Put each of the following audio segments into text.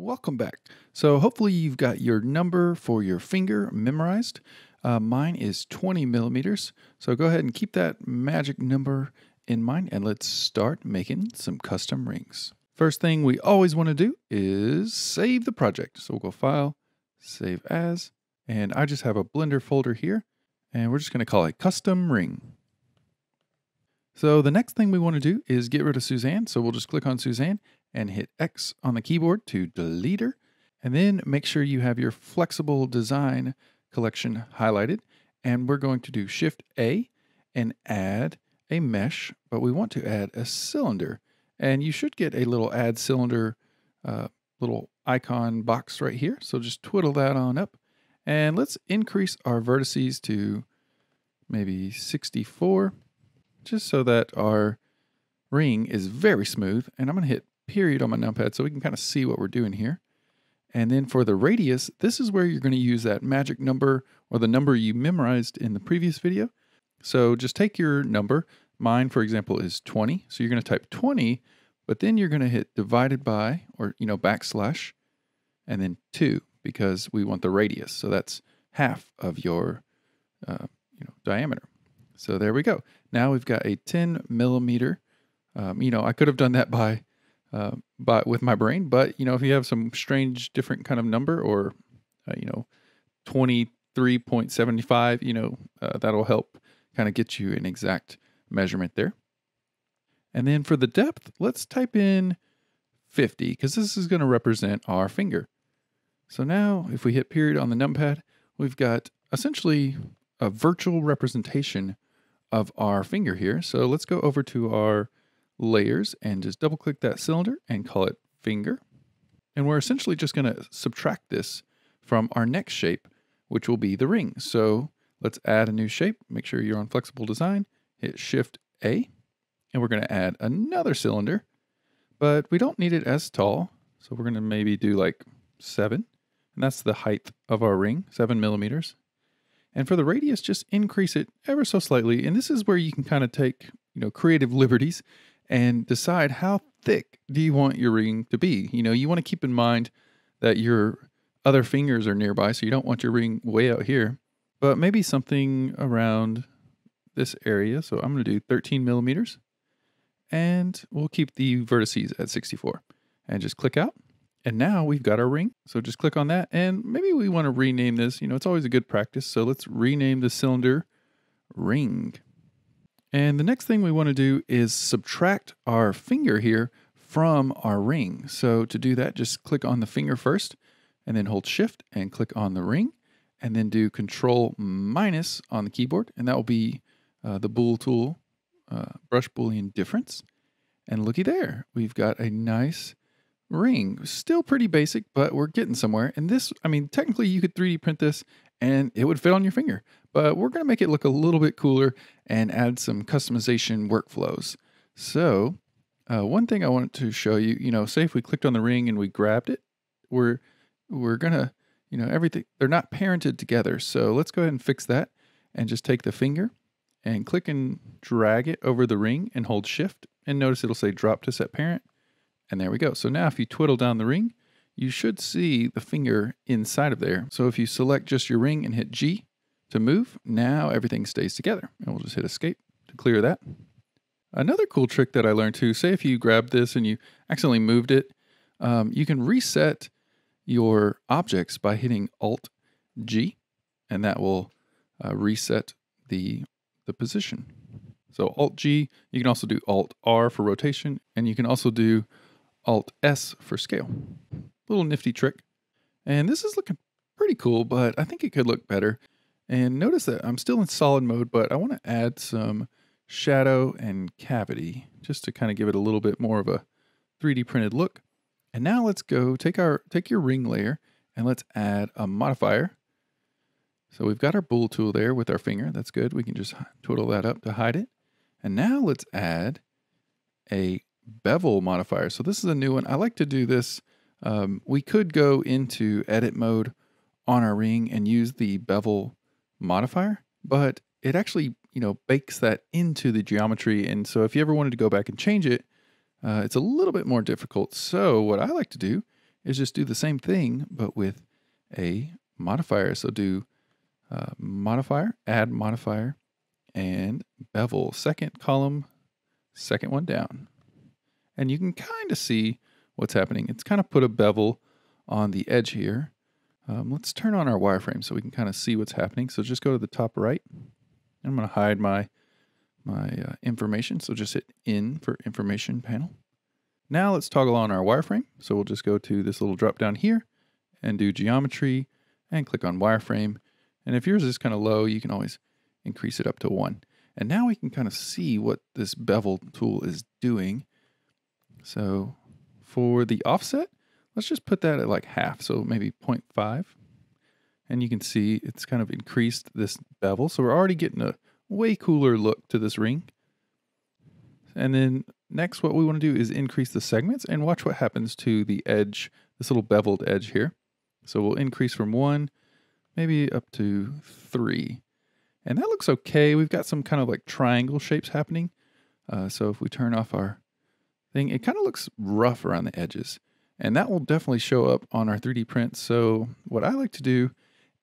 Welcome back. So hopefully you've got your number for your finger memorized. Mine is 20 millimeters. So go ahead and keep that magic number in mind and let's start making some custom rings. First thing we always want to do is save the project. So we'll go File, Save As, and I just have a Blender folder here and we're just going to call it Custom Ring. So the next thing we want to do is get rid of Suzanne. So we'll just click on Suzanne and hit X on the keyboard to delete her. And then make sure you have your flexible design collection highlighted. And we're going to do Shift A and add a mesh, but we want to add a cylinder. And you should get a little add cylinder little icon box right here. So just twiddle that on up and let's increase our vertices to maybe 64, just so that our ring is very smooth. And I'm going to hit period on my numpad so we can kind of see what we're doing here. And then for the radius, this is where you're going to use that magic number or the number you memorized in the previous video. So just take your number. Mine, for example, is 20. So you're going to type 20, but then you're going to hit divided by, or, you know, backslash, and then 2, because we want the radius. So that's half of your, diameter. So there we go. Now we've got a 10 millimeter, I could have done that with my brain, but you know, if you have some strange different kind of number or, 23.75, that'll help kind of get you an exact measurement there. And then for the depth, let's type in 50 because this is going to represent our finger. So now if we hit period on the numpad, we've got essentially a virtual representation of our finger here. So let's go over to our layers and just double click that cylinder and call it finger. And we're essentially just going to subtract this from our next shape, which will be the ring. So let's add a new shape. Make sure you're on flexible design, hit Shift A, and we're going to add another cylinder, but we don't need it as tall. So we're going to maybe do like 7, and that's the height of our ring, 7 millimeters. And for the radius, just increase it ever so slightly. And this is where you can kind of take, creative liberties and decide how thick do you want your ring to be. You want to keep in mind that your other fingers are nearby, so you don't want your ring way out here, but maybe something around this area. So I'm going to do 13 millimeters and we'll keep the vertices at 64 and just click out. And now we've got our ring. So just click on that. And maybe we want to rename this, it's always a good practice. So let's rename the cylinder ring. And the next thing we want to do is subtract our finger here from our ring. So to do that, just click on the finger first and then hold Shift and click on the ring and then do Control- on the keyboard. And that will be the bool tool, brush Boolean difference. And looky there, we've got a nice ring, still pretty basic, but we're getting somewhere. And this, technically you could 3D print this and it would fit on your finger, but we're going to make it look a little bit cooler and add some customization workflows. So one thing I wanted to show you, say if we clicked on the ring and we grabbed it, we're going to, everything, they're not parented together. So let's go ahead and fix that and just take the finger and click and drag it over the ring and hold Shift. And notice it'll say drop to set parent. And there we go. So now if you twiddle down the ring, you should see the finger inside of there. So if you select just your ring and hit G to move, now everything stays together. And we'll just hit escape to clear that. Another cool trick that I learned too, say if you grab this and you accidentally moved it, you can reset your objects by hitting Alt G, and that will reset the position. So Alt G, you can also do Alt R for rotation, and you can also do Alt S for scale. Little nifty trick. And this is looking pretty cool, but I think it could look better. And notice that I'm still in solid mode, but I want to add some shadow and cavity just to kind of give it a little bit more of a 3D printed look. And now let's go take your ring layer and let's add a modifier. So we've got our bool tool there with our finger. That's good. We can just twiddle that up to hide it. And now let's add a bevel modifier. So this is a new one. I like to do this. We could go into edit mode on our ring and use the bevel modifier, but it actually, bakes that into the geometry. And so if you ever wanted to go back and change it, it's a little bit more difficult. So what I like to do is just do the same thing, but with a modifier. So do modifier, add modifier, and bevel. Second column, second one down. And you can kind of see what's happening. It's kind of put a bevel on the edge here. Let's turn on our wireframe so we can kind of see what's happening. So just go to the top right. I'm going to hide my information. So just hit N for information panel. Now let's toggle on our wireframe. So we'll just go to this little drop down here and do geometry and click on wireframe. And if yours is kind of low, you can always increase it up to 1. And now we can kind of see what this bevel tool is doing. So for the offset, let's just put that at like half, so maybe 0.5. And you can see it's kind of increased this bevel. So we're already getting a way cooler look to this ring. And then next, what we want to do is increase the segments and watch what happens to the edge, this little beveled edge here. So we'll increase from 1, maybe up to 3. And that looks okay. We've got some kind of like triangle shapes happening. So if we turn off our thing, it kind of looks rough around the edges. And that will definitely show up on our 3D print. So what I like to do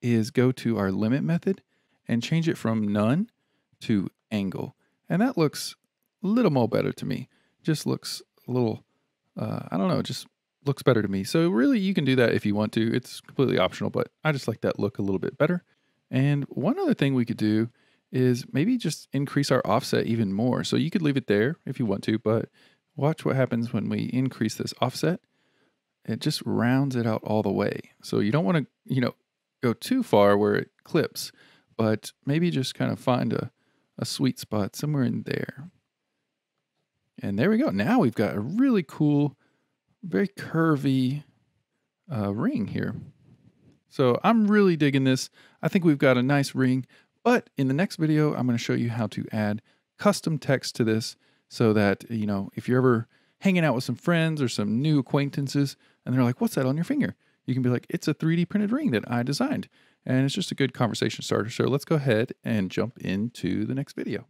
is go to our limit method and change it from none to angle. And that looks a little more better to me. Just looks a little, I don't know, just looks better to me. So really you can do that if you want to. It's completely optional, but I just like that look a little bit better. And one other thing we could do is maybe just increase our offset even more. So you could leave it there if you want to, but watch what happens when we increase this offset. It just rounds it out all the way. So you don't want to, go too far where it clips, but maybe just kind of find a sweet spot somewhere in there. And there we go. Now we've got a really cool, very curvy ring here. So I'm really digging this. I think we've got a nice ring, but in the next video, I'm going to show you how to add custom text to this so that, if you're ever hanging out with some friends or some new acquaintances and they're like, what's that on your finger? You can be like, it's a 3D printed ring that I designed. And it's just a good conversation starter. So let's go ahead and jump into the next video.